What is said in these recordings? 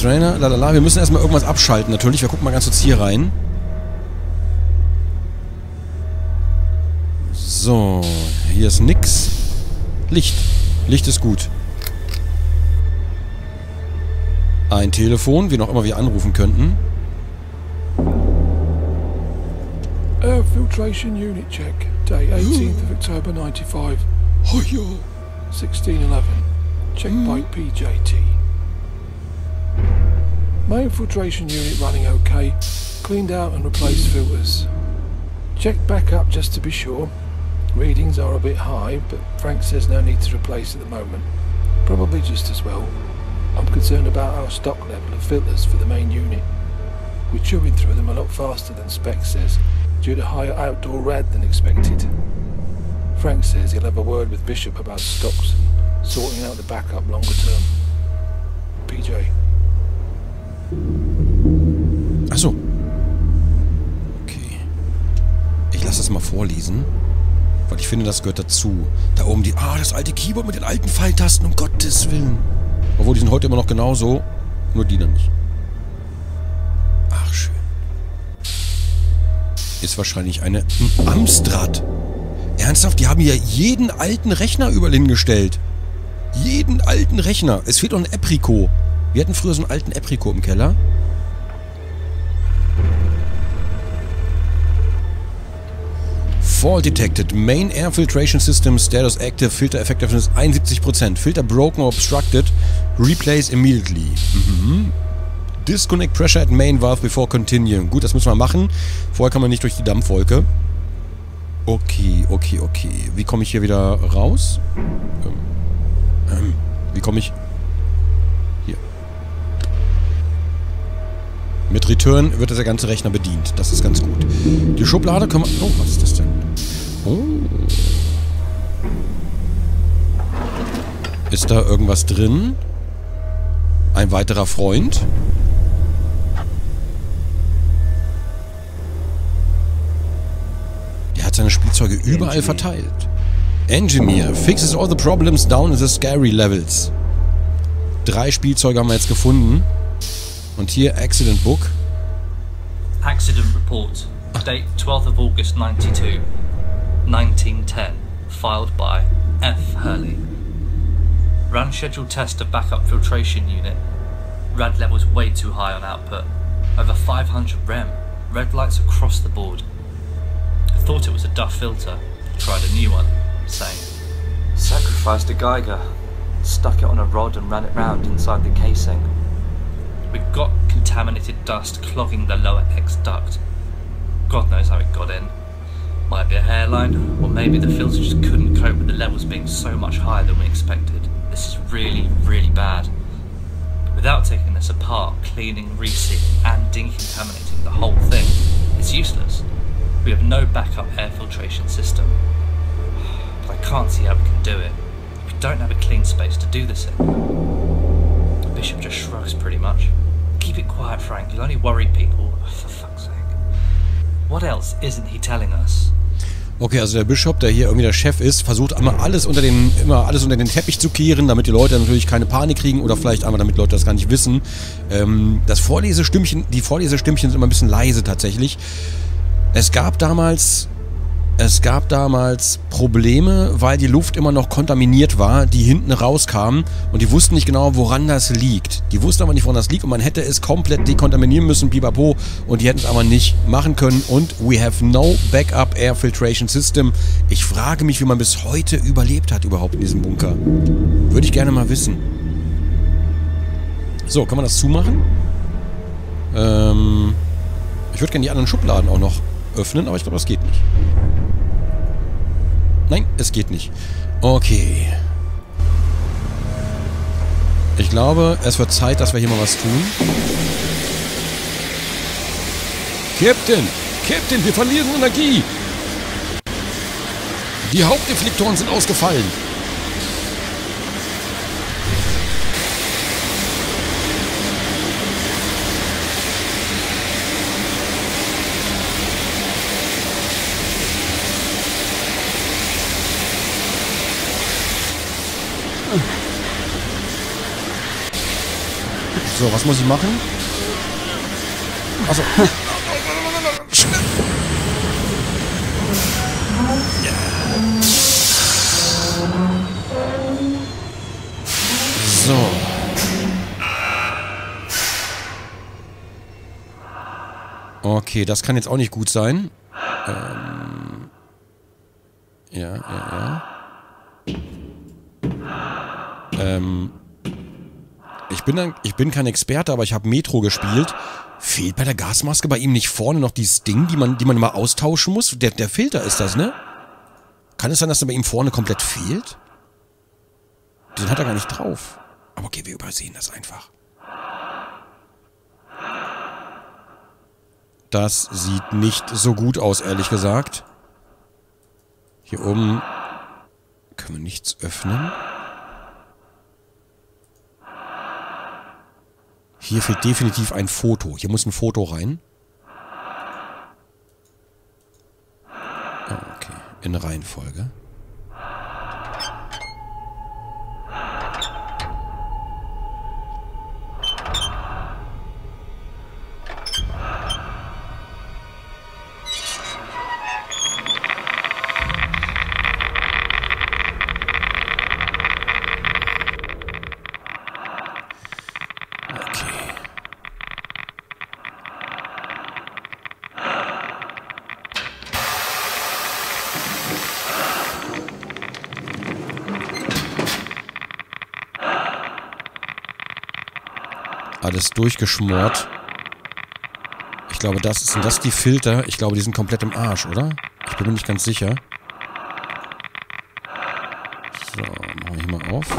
Strainer, lalala. Wir müssen erstmal irgendwas abschalten natürlich. Wir gucken mal ganz kurz hier rein. So, hier ist nix. Licht. Licht ist gut. Ein Telefon, wen auch immer wir anrufen könnten. Air Filtration Unit Check, Day 18th of October 95. Oh ja. 1611. Checkpoint PJT. Main filtration unit running okay. Cleaned out and replaced filters. Checked back up just to be sure. Readings are a bit high, but Frank says no need to replace at the moment. Probably just as well. I'm concerned about our stock level of filters for the main unit. We're chewing through them a lot faster than spec says, due to higher outdoor rad than expected. Frank says he'll have a word with Bishop about stocks and sorting out the backup longer term. PJ. Ach so. Okay. Ich lasse das mal vorlesen, weil ich finde, das gehört dazu. Da oben die... Ah, das alte Keyboard mit den alten Pfeiltasten, um Gottes Willen. Obwohl, die sind heute immer noch genauso, nur die dann nicht. Ach, schön. Ist wahrscheinlich eine Amstrad. Ernsthaft, die haben hier jeden alten Rechner überall hingestellt. Jeden alten Rechner. Es fehlt noch ein Apricot. Wir hatten früher so einen alten Apricot im Keller. Fault detected. Main air filtration system status active. Filter effectiveness 71%. Filter broken or obstructed. Replace immediately. Disconnect pressure at main valve before continuing. Gut, das müssen wir machen. Vorher kann man nicht durch die Dampfwolke. Okay, okay, okay. Wie komme ich hier wieder raus? Wie komme ich... Hier. Mit Return wird der ganze Rechner bedient. Das ist ganz gut. Die Schublade kann man... Oh, was ist das denn? Oh. Ist da irgendwas drin? Ein weiterer Freund? Seine Spielzeuge überall verteilt. Engineer fixes all the problems down in the scary levels. 3 Spielzeuge haben wir jetzt gefunden. Und hier Accident Book. Accident Report. Date 12th of August 92. 1910. Filed by F. Hurley. Ran scheduled test of backup filtration unit. Rad levels way too high on output. Over 500 rem. Red lights across the board. Thought it was a duff filter. Tried a new one. Same. Sacrificed a Geiger. Stuck it on a rod and ran it round inside the casing. We've got contaminated dust clogging the lower X duct. God knows how it got in. Might be a hairline, or maybe the filter just couldn't cope with the levels being so much higher than we expected. This is really, really bad. Without taking this apart, cleaning, resealing, and decontaminating the whole thing, it's useless. We have no backup air filtration system. But I can't see how we can do it. We don't have a clean space to do this in. The Bishop just shrugs pretty much. Keep it quiet, Frank. You'll only worry people. For fuck's sake. What else isn't he telling us? Okay, also der Bischof, der hier irgendwie der Chef ist, versucht immer alles unter den Teppich zu kehren, damit die Leute natürlich keine Panik kriegen oder vielleicht einmal, damit Leute das gar nicht wissen. Die Vorlesestimmchen sind immer ein bisschen leise tatsächlich. Es gab damals Probleme, weil die Luft immer noch kontaminiert war, die hinten rauskam und die wussten nicht genau, woran das liegt. Die wussten aber nicht, woran das liegt und man hätte es komplett dekontaminieren müssen, pipapo, und die hätten es aber nicht machen können und we have no backup air filtration system. Ich frage mich, wie man bis heute überlebt hat überhaupt in diesem Bunker. Würde ich gerne mal wissen. So, kann man das zumachen? Ich würde gerne die anderen Schubladen auch noch öffnen, aber ich glaube, das geht nicht. Nein, es geht nicht. Okay. Ich glaube, es wird Zeit, dass wir hier mal was tun. Captain! Captain, wir verlieren Energie! Die Hauptreflektoren sind ausgefallen. So, was muss ich machen? Achso. So. Okay, das kann jetzt auch nicht gut sein. Ja. Ich bin kein Experte, aber ich habe Metro gespielt. Fehlt bei der Gasmaske bei ihm nicht vorne noch dieses Ding, die man mal austauschen muss? Der Filter ist das, ne? Kann es sein, dass der bei ihm vorne komplett fehlt? Den hat er gar nicht drauf. Aber okay, wir übersehen das einfach. Das sieht nicht so gut aus, ehrlich gesagt. Hier oben können wir nichts öffnen. Hier fehlt definitiv ein Foto. Hier muss ein Foto rein. Okay, in Reihenfolge. Alles durchgeschmort. Ich glaube, sind das die Filter? Ich glaube, die sind komplett im Arsch, oder? Ich bin mir nicht ganz sicher. So, machen wir hier mal auf.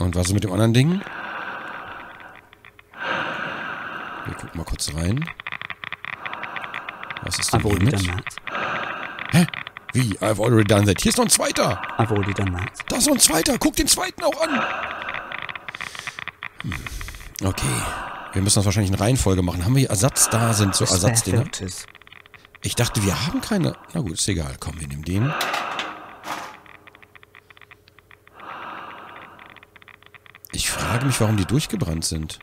Und was ist mit dem anderen Ding? Wir gucken mal kurz rein. Was ist denn hier mit? Hä? Wie? I've already done that. Hier ist noch ein zweiter. I've already done that. Da ist noch ein zweiter. Guck den zweiten auch an. Okay. Wir müssen das wahrscheinlich in Reihenfolge machen. Haben wir hier Ersatz? Da sind so Ersatzdinger. Ich dachte, wir haben keine... Na gut, ist egal. Komm, wir nehmen den. Ich frage mich, warum die durchgebrannt sind.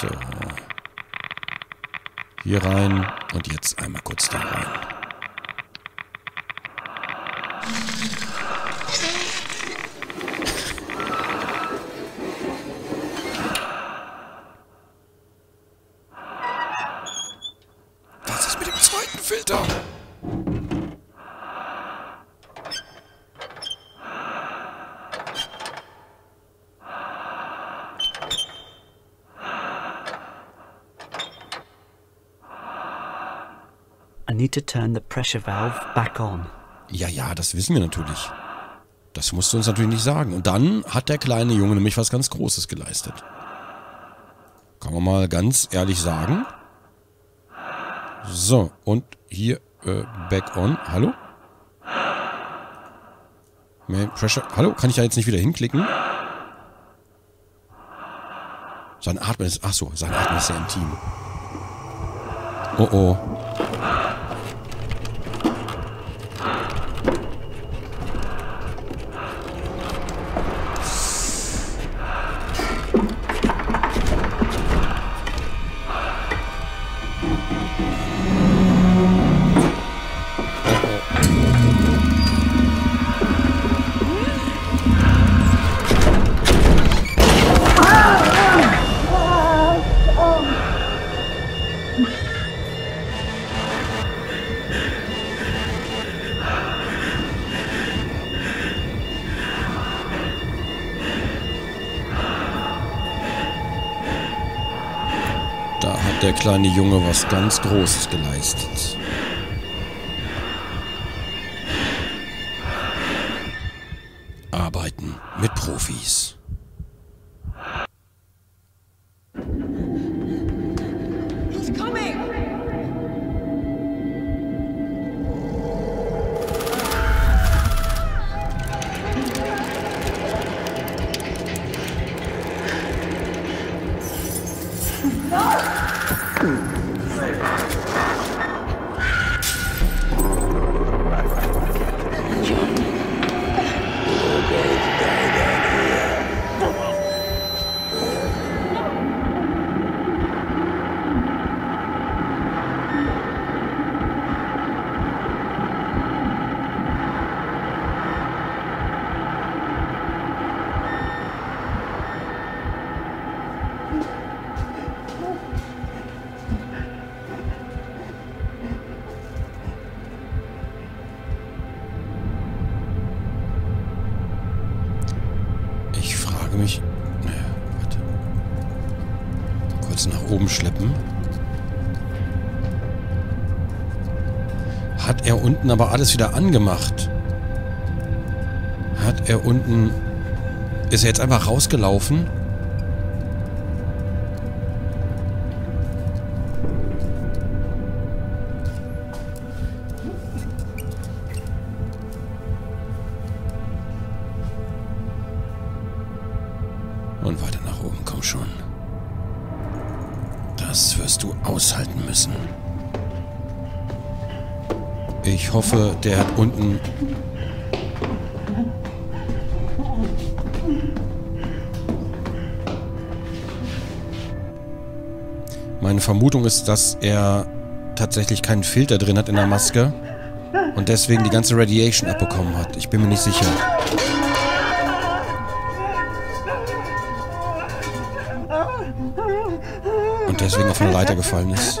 So... Hier rein und jetzt einmal kurz da rein. Was ist mit dem zweiten Filter? To turn the pressure valve back on. Ja, ja, das wissen wir natürlich. Das musst du uns natürlich nicht sagen. Und dann hat der kleine Junge nämlich was ganz Großes geleistet. Kann man mal ganz ehrlich sagen. So, und hier back on. Hallo? Main pressure. Hallo? Kann ich da jetzt nicht wieder hinklicken? Sein Atmen ist... Achso, sein Atmen ist sehr intim. Oh, oh. Der kleine Junge was ganz Großes geleistet. Arbeiten mit Profis. nach oben schleppen. Hat er unten aber alles wieder angemacht? Hat er unten... Ist er jetzt einfach rausgelaufen? Und weiter nach oben, komm schon. Das wirst du aushalten müssen. Ich hoffe, der hat unten... Meine Vermutung ist, dass er tatsächlich keinen Filter drin hat in der Maske und deswegen die ganze Radiation abbekommen hat. Ich bin mir nicht sicher. Und deswegen auf eine Leiter gefallen ist.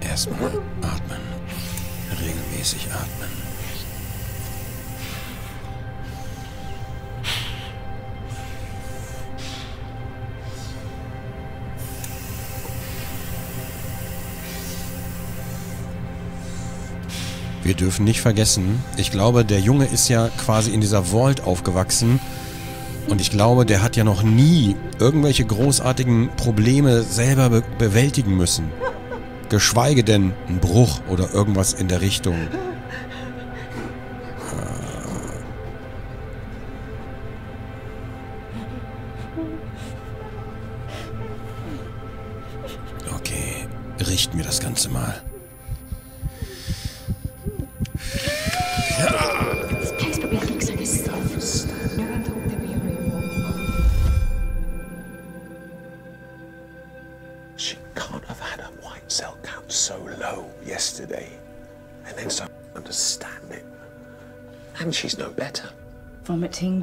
Erstmal atmen. Regelmäßig atmen. Wir dürfen nicht vergessen, ich glaube, der Junge ist ja quasi in dieser Vault aufgewachsen. Und ich glaube, der hat ja noch nie irgendwelche großartigen Probleme selber bewältigen müssen. Geschweige denn ein Bruch oder irgendwas in der Richtung. Okay, richten wir das Ganze mal.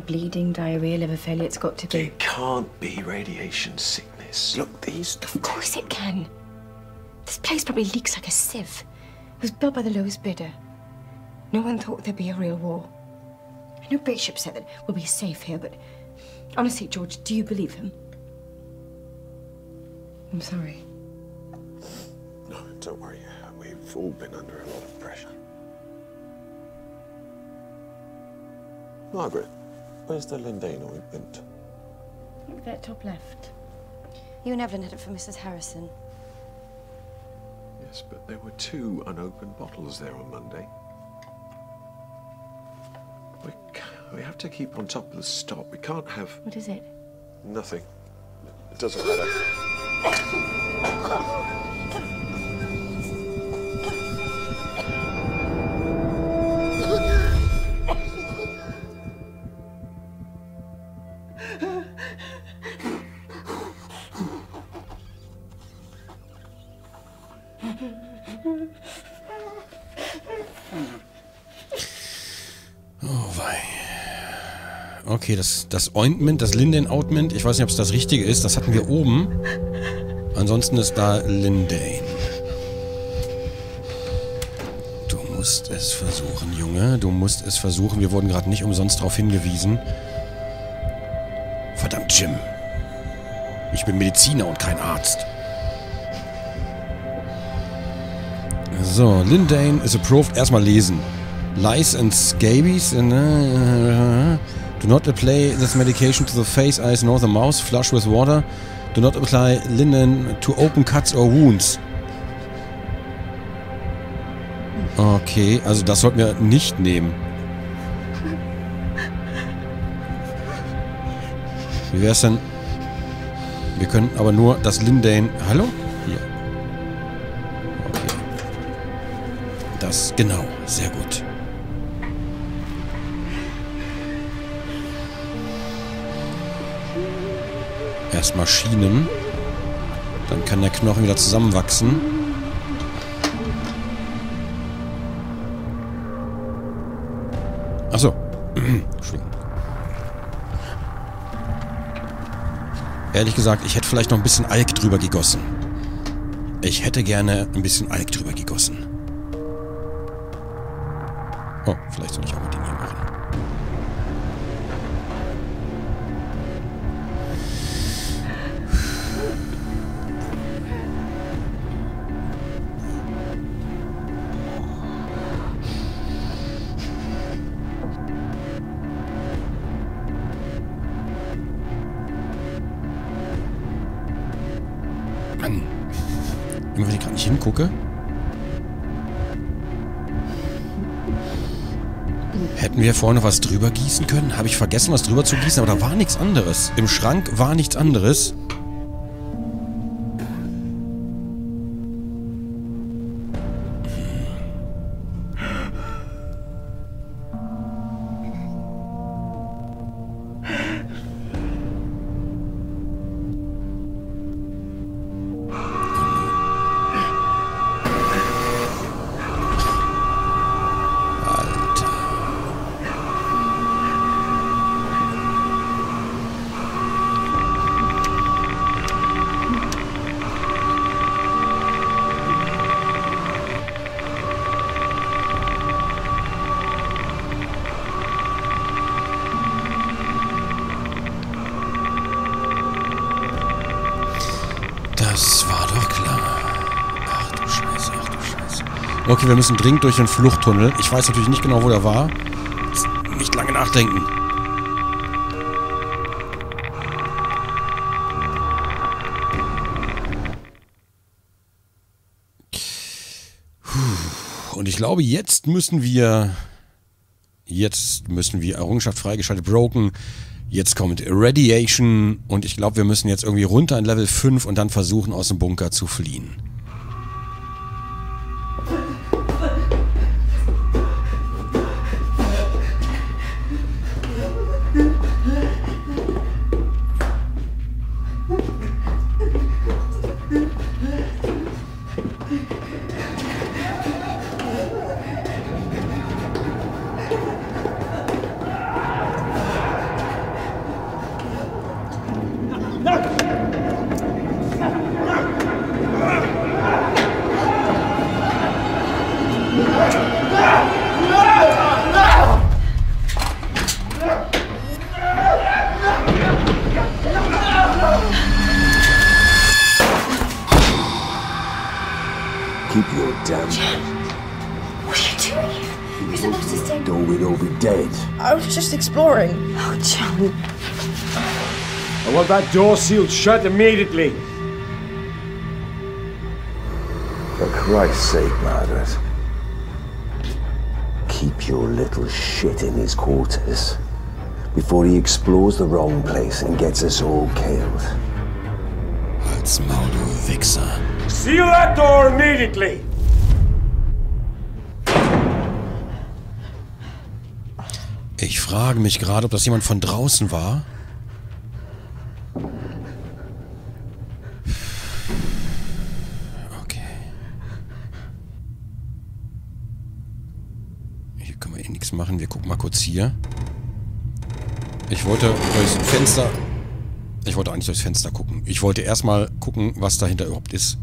Bleeding, diarrhea, liver failure, it's got to be... It can't be radiation sickness. Look, these... Of course it can. This place probably leaks like a sieve. It was built by the lowest bidder. No one thought there'd be a real war. I know Bishop said that we'll be safe here, but... Honestly, George, do you believe him? I'm sorry. No, don't worry. We've all been under a lot of pressure. Margaret. Where's the Lindane ointment? Look there, top left. You and Evelyn had it for Mrs. Harrison. Yes, but there were 2 unopened bottles there on Monday. We have to keep on top of the stock. We can't have... What is it? Nothing. It doesn't matter. Okay, das Ointment, das Lindane-Ointment, ich weiß nicht, ob es das Richtige ist, das hatten wir oben. Ansonsten ist da Lindane. Du musst es versuchen, Junge. Du musst es versuchen. Wir wurden gerade nicht umsonst darauf hingewiesen. Verdammt, Jim. Ich bin Mediziner und kein Arzt. So, Lindane is approved. Erstmal lesen. Lice and Scabies. Do not apply this medication to the face, eyes, nor the mouth. Flush with water. Do not apply Lindane to open cuts or wounds. Okay, also das sollten wir nicht nehmen. Wie wär's denn? Wir können aber nur das Lindane... Hallo? Hier. Okay. Das, genau. Sehr gut. Erstmal Schienen. Dann kann der Knochen wieder zusammenwachsen. Achso. Entschuldigung. Ehrlich gesagt, ich hätte vielleicht noch ein bisschen Alk drüber gegossen. Ich hätte gerne ein bisschen Alk drüber gegossen. Oh, vielleicht soll ich auch mal den hier machen. Immer wenn ich gerade nicht hingucke. Hätten wir vorhin noch was drüber gießen können? Habe ich vergessen, was drüber zu gießen, aber da war nichts anderes. Im Schrank war nichts anderes. Das war doch klar. Ach du Scheiße, ach du Scheiße. Okay, wir müssen dringend durch den Fluchttunnel. Ich weiß natürlich nicht genau, wo der war. Nicht lange nachdenken. Puh. Und ich glaube, jetzt müssen wir... Errungenschaft freigeschaltet, broken... Jetzt kommt Radiation und ich glaube, wir müssen jetzt irgendwie runter in Level 5 und dann versuchen, aus dem Bunker zu fliehen. Keep your damn... Jeff, what are you doing here? You're supposed to stay... Don't we all be dead? I was just exploring. Oh, John. I want that door sealed shut immediately. For Christ's sake, Margaret. Keep your little shit in his quarters before he explores the wrong place and gets us all killed. Halt's Maul, du Wichser. Seal that door immediately! Ich frage mich gerade, ob das jemand von draußen war. Okay. Hier können wir eh nichts machen. Wir gucken mal kurz hier. Ich wollte durchs Fenster... Ich wollte eigentlich durchs Fenster gucken. Ich wollte erstmal gucken, was dahinter überhaupt ist.